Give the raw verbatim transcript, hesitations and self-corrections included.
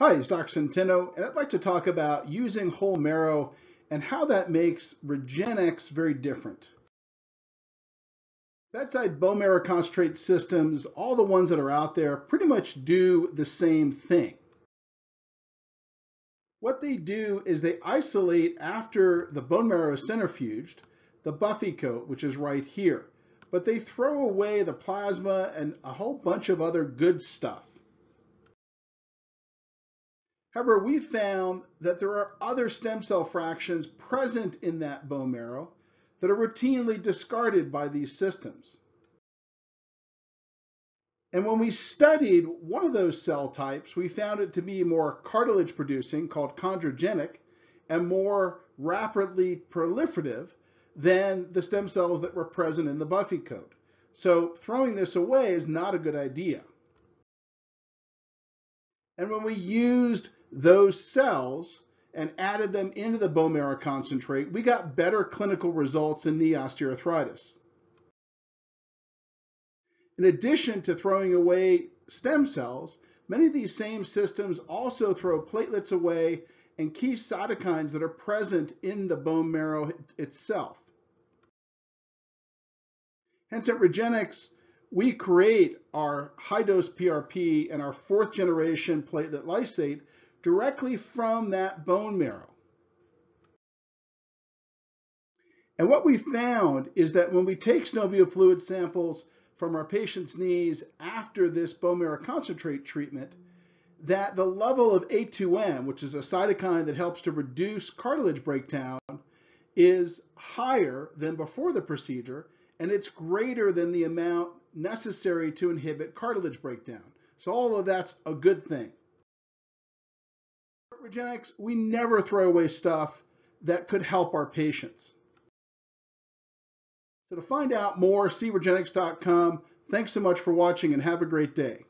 Hi, it's Doctor Centeno, and I'd like to talk about using whole marrow and how that makes Regenexx very different. Bedside bone marrow concentrate systems, all the ones that are out there, pretty much do the same thing. What they do is they isolate after the bone marrow is centrifuged, the Buffy coat, which is right here, but they throw away the plasma and a whole bunch of other good stuff. However, we found that there are other stem cell fractions present in that bone marrow that are routinely discarded by these systems. And when we studied one of those cell types, we found it to be more cartilage producing, called chondrogenic, and more rapidly proliferative than the stem cells that were present in the Buffy coat. So throwing this away is not a good idea. And when we used those cells and added them into the bone marrow concentrate, we got better clinical results in knee osteoarthritis. In addition to throwing away stem cells, many of these same systems also throw platelets away and key cytokines that are present in the bone marrow itself. Hence at Regenexx, we create our high-dose P R P and our fourth-generation platelet lysate directly from that bone marrow. And what we found is that when we take synovial fluid samples from our patient's knees after this bone marrow concentrate treatment, that the level of A two M, which is a cytokine that helps to reduce cartilage breakdown, is higher than before the procedure, and it's greater than the amount necessary to inhibit cartilage breakdown. So all of that's a good thing. At Regenexx, we never throw away stuff that could help our patients. So to find out more, see Regenexx dot com. Thanks so much for watching and have a great day.